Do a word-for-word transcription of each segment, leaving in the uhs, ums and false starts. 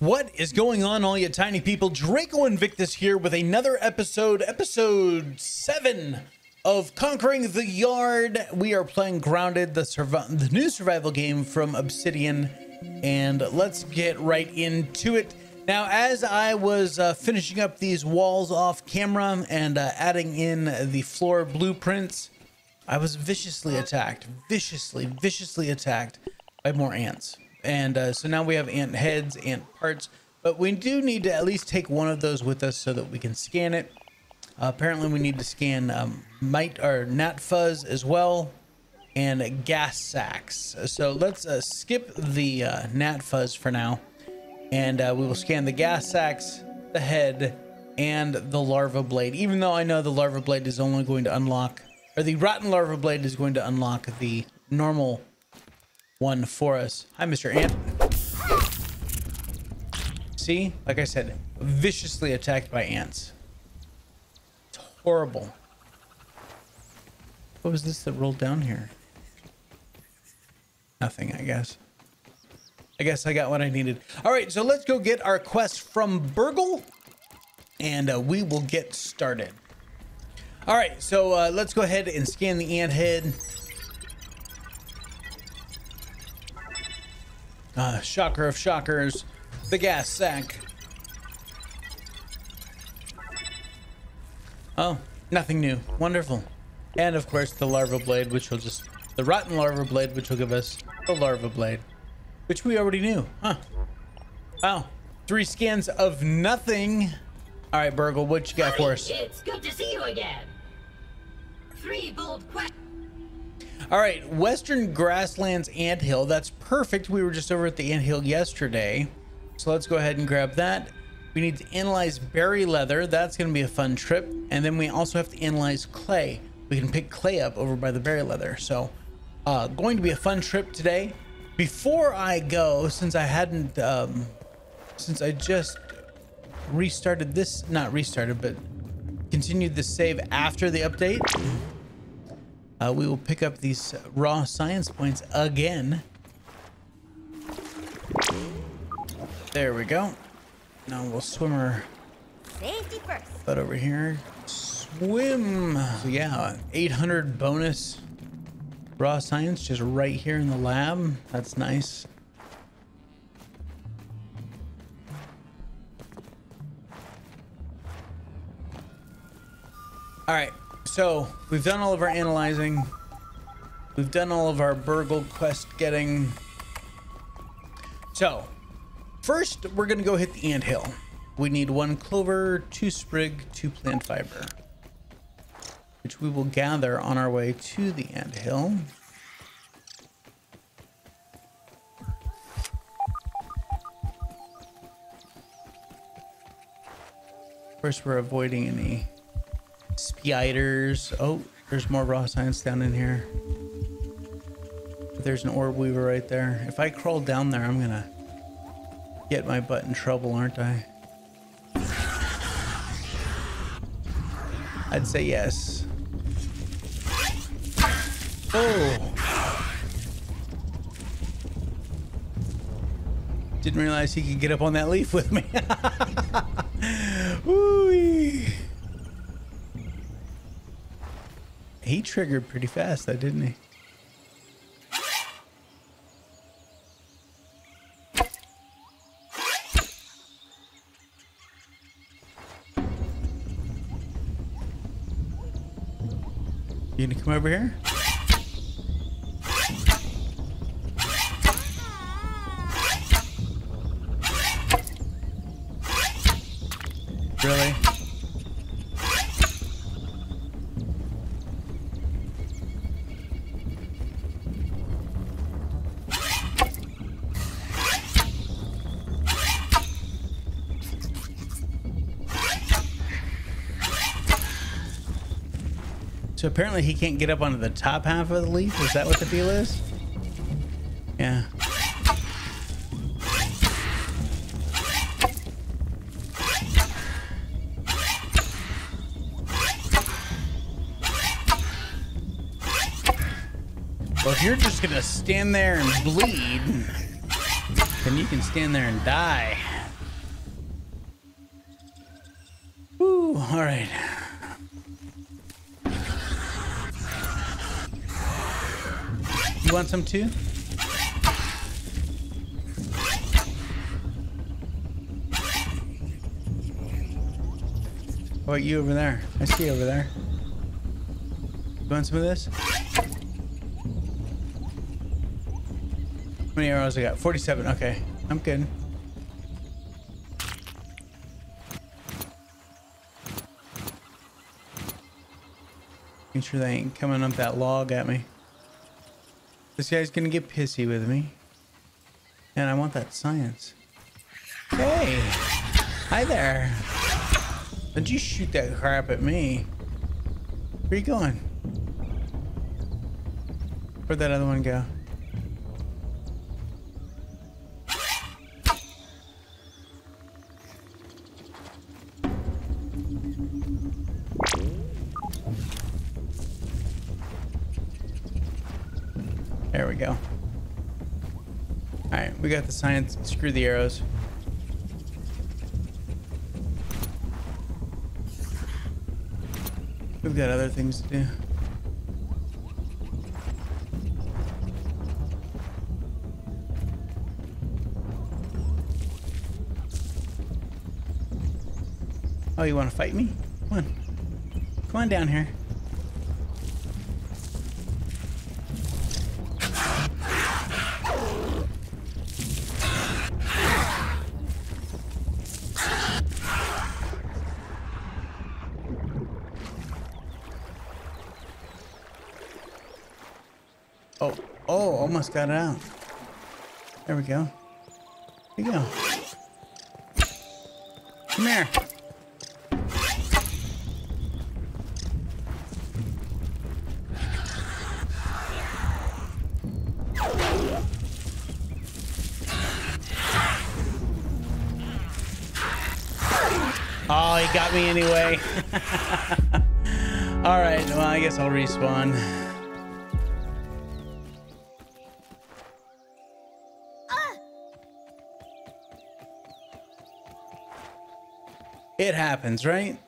What is going on, all you tiny people? Draco Invictus here with another episode, episode seven of Conquering the Yard. We are playing Grounded, the, the new survival game from Obsidian, and let's get right into it. Now, as I was uh, finishing up these walls off camera and uh, adding in the floor blueprints, I was viciously attacked, viciously, viciously attacked by more ants. And uh, so now we have ant heads, ant parts, but we do need to at least take one of those with us so that we can scan it. Uh, apparently we need to scan um, mite or gnat fuzz as well, and uh, gas sacks. So let's uh, skip the uh, gnat fuzz for now, and uh, we will scan the gas sacks, the head, and the larva blade, even though I know the larva blade is only going to unlock, or the rotten larva blade is going to unlock the normal one for us. Hi, Mister Ant. See, like I said, viciously attacked by ants. It's horrible. What was this that rolled down here? Nothing, I guess. I guess I got what I needed. All right, so let's go get our quest from Burgl, and uh, we will get started. All right, so uh, let's go ahead and scan the ant head. Uh, shocker of shockers, the gas sack. Oh, nothing new. Wonderful. And of course the larva blade, which will just the rotten larva blade, which will give us the larva blade, which we already knew. Huh. Wow. Three scans of nothing. All right, Burgl, what you got for us? It's good to see you again. Three bold questions. All right, Western Grasslands Anthill. That's perfect. We were just over at the Anthill yesterday. So let's go ahead and grab that. We need to analyze berry leather. That's going to be a fun trip. And then we also have to analyze clay. We can pick clay up over by the berry leather. So uh, going to be a fun trip today. Before I go, since I hadn't, um, since I just restarted this, not restarted, but continued the save after the update. Uh, we will pick up these raw science points again. There we go. Now we'll swim our butt over here. Swim. So yeah, eight hundred bonus raw science just right here in the lab. That's nice. All right. So we've done all of our analyzing. We've done all of our Burgl quest getting. So first we're going to go hit the anthill. We need one clover, two sprig, two plant fiber, which we will gather on our way to the anthill. Of course, we're avoiding any spiders. Oh, there's more raw science down in here. There's an orb weaver right there. If I crawl down there, I'm gonna get my butt in trouble, aren't I? I'd say yes. Oh. Didn't realize he could get up on that leaf with me. Woo-wee. He triggered pretty fast, though, didn't he? You gonna come over here? Really? So apparently he can't get up onto the top half of the leaf. Is that what the deal is? Yeah. Well, if you're just gonna stand there and bleed, then you can stand there and die. Ooh, all right. You want some too? What about you over there? I see you over there. You want some of this? How many arrows I got? forty-seven. Okay, I'm good. Making sure they ain't coming up that log at me. This guy's gonna get pissy with me. And I want that science. Hey! Hi there! Don't you shoot that crap at me. Where are you going? Where'd that other one go? There we go. Alright, we got the science. Screw the arrows. We've got other things to do. Oh, you want to fight me? Come on. Come on down here. Almost got it out. There we go. There you go. Come here. Oh, he got me anyway. All right. Well, I guess I'll respawn. It happens, right?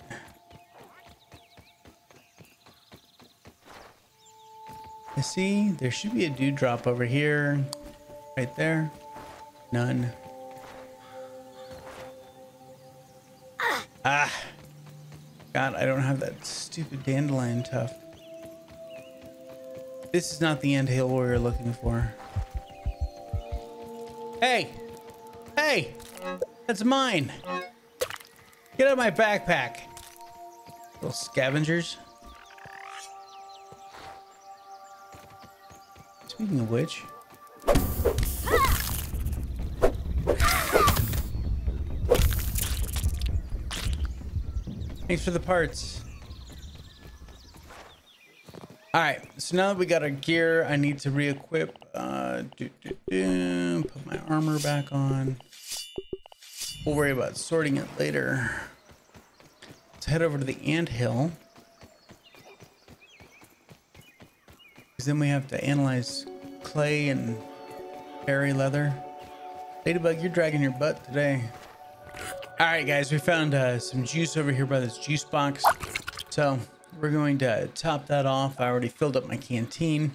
You see, there should be a dewdrop over here. Right there. None. Ah. God, I don't have that stupid dandelion tuft. This is not the end hill warrior looking for. Hey! Hey! That's mine! Get out of my backpack, little scavengers. Speaking of which, thanks for the parts. All right, so now that we got our gear, I need to re-equip. Uh, do, do, do, put my armor back on. We'll worry about sorting it later. Let's head over to the anthill. Because then we have to analyze clay and berry leather. Ladybug, you're dragging your butt today. Alright guys, we found uh, some juice over here by this juice box. So we're going to top that off. I already filled up my canteen.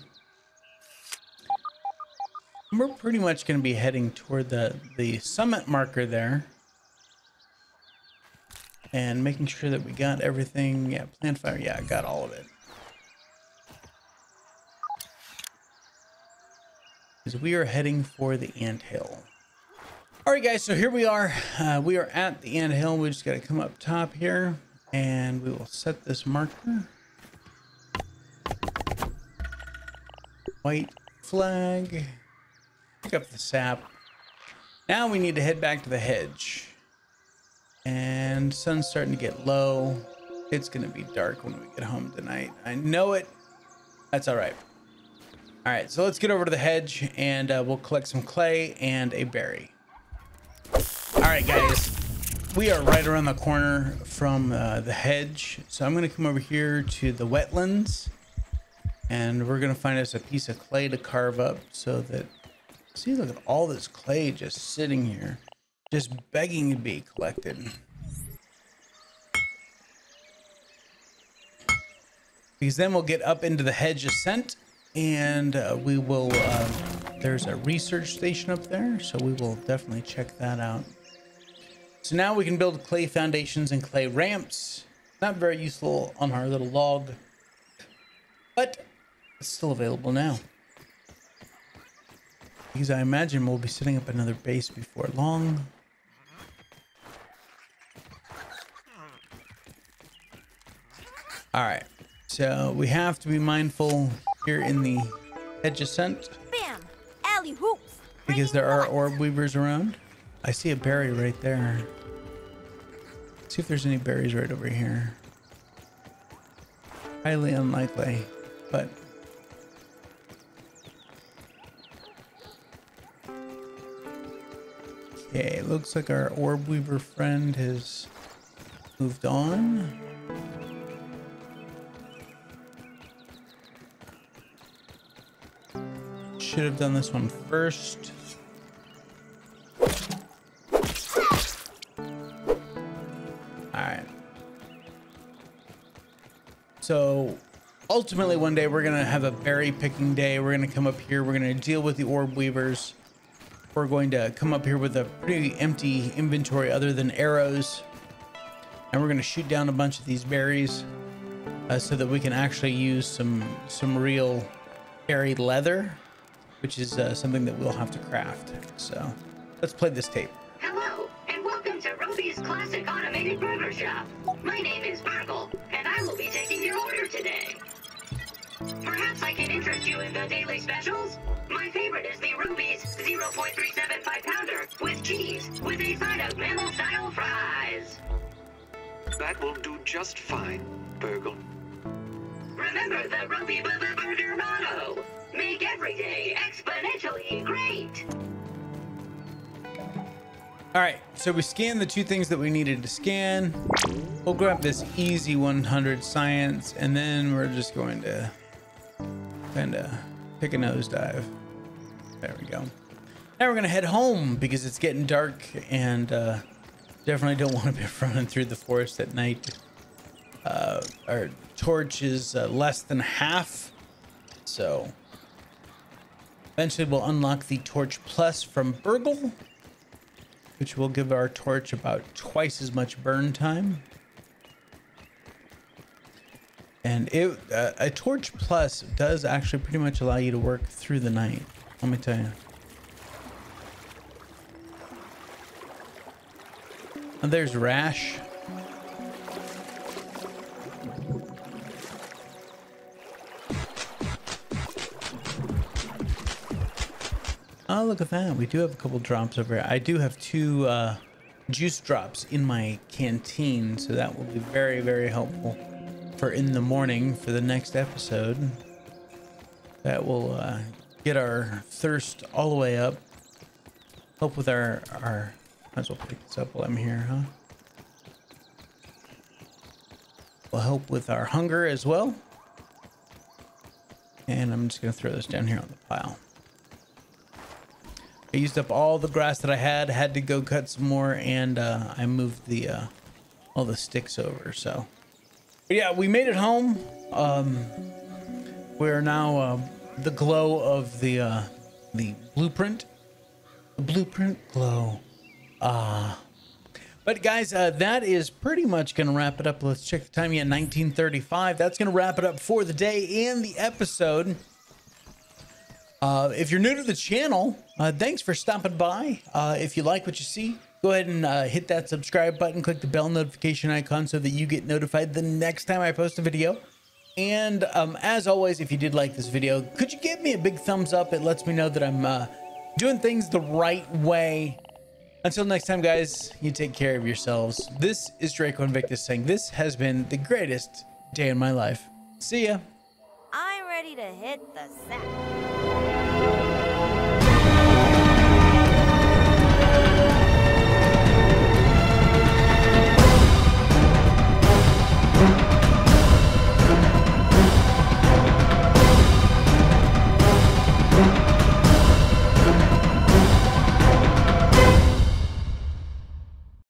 We're pretty much going to be heading toward the, the summit marker there. And making sure that we got everything. Yeah, plant fire. Yeah, I got all of it. Because we are heading for the anthill. Alright guys, so here we are. Uh, we are at the anthill. We just got to come up top here. And we will set this marker. White flag. Pick up the sap. Now we need to head back to the hedge. And sun's starting to get low. It's going to be dark when we get home tonight. I know it. That's all right. All right, so let's get over to the hedge and uh, we'll collect some clay and a berry. All right, guys. We are right around the corner from uh, the hedge. So I'm going to come over here to the wetlands. And we're going to find us a piece of clay to carve up so that... See, look at all this clay just sitting here, just begging to be collected. because then we'll get up into the hedge ascent, and uh, we will uh, there's a research station up there, so we will definitely check that out. So now we can build clay foundations and clay ramps. Not very useful on our little log, but it's still available now, because I imagine we'll be setting up another base before long. All right, so we have to be mindful here in the hedge ascent, bam, alley hoops, because there are orb weavers around. I see a berry right there. Let's see if there's any berries right over here. Highly unlikely, but okay. It looks like our orb weaver friend has moved on. Should have done this one first. Alright. So ultimately one day we're gonna have a berry picking day. We're gonna come up here, we're gonna deal with the orb weavers. We're going to come up here with a pretty empty inventory other than arrows, and we're gonna shoot down a bunch of these berries uh, so that we can actually use some some real berry leather, which is uh, something that we'll have to craft. So let's play this tape. Hello, and welcome to Ruby's Classic Automated Burger Shop. My name is Burgl, and I will be taking your order today. Perhaps I can interest you in the daily specials? My favorite is the Ruby's zero point three seven five pounder with cheese, with a side of mammal-style fries. That will do just fine, Burgl. Remember the Ruby Burger motto. Make every day exponentially great. All right, so we scanned the two things that we needed to scan. We'll grab this easy one hundred science, and then we're just going to kind of pick a nosedive. There we go. Now we're gonna head home because it's getting dark, and uh, definitely don't want to be running through the forest at night. Uh, our torch is uh, less than half. So eventually we'll unlock the torch plus from Burgl, which will give our torch about twice as much burn time. And it, uh, a torch plus does actually pretty much allow you to work through the night, let me tell you. And there's Rash. Oh, look at that. We do have a couple drops over here. I do have two uh, juice drops in my canteen, so that will be very, very helpful for in the morning for the next episode. That will uh, get our thirst all the way up. Help with our, our... Might as well pick this up while I'm here, huh? Will help with our hunger as well. And I'm just going to throw this down here on the pile. I used up all the grass that I had, had to go cut some more, and uh, I moved the uh, all the sticks over. So, but yeah, we made it home. Um, we're now uh, the glow of the uh, the blueprint, the blueprint glow. Ah, uh, but guys, uh, that is pretty much gonna wrap it up. Let's check the time. Yeah, nineteen thirty-five. That's gonna wrap it up for the day and the episode. Uh, if you're new to the channel, uh, thanks for stopping by. Uh, if you like what you see, go ahead and uh, hit that subscribe button, click the bell notification icon so that you get notified the next time I post a video. And um, as always, if you did like this video, could you give me a big thumbs up? It lets me know that I'm uh, doing things the right way. Until next time, guys, you take care of yourselves. This is Draco Invictus saying this has been the greatest day in my life. See ya. I'm ready to hit the sack.